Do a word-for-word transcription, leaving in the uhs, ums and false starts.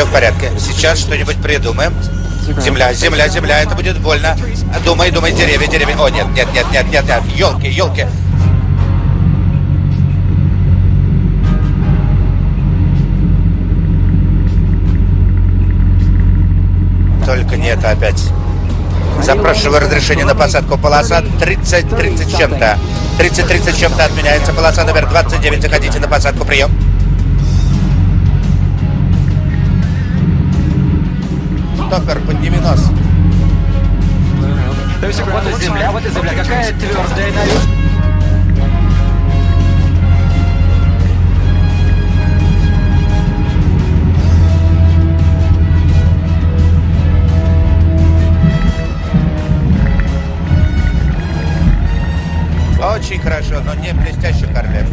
Все в порядке. Сейчас что-нибудь придумаем. Земля, земля, земля, это будет больно. Думай, думай, деревья, деревья. О, нет, нет, нет, нет, нет, нет. Елки, елки. Только не это опять. Запрашиваю разрешение на посадку. Полоса тридцать тридцать чем-то. тридцать тридцать чем-то отменяется. Полоса номер двадцать девять. Заходите на посадку. Прием. Топпер, подними нос. То есть вот и земля, вот и земля. Какая твердая налево. Очень хорошо, но не блестяще, Карлет.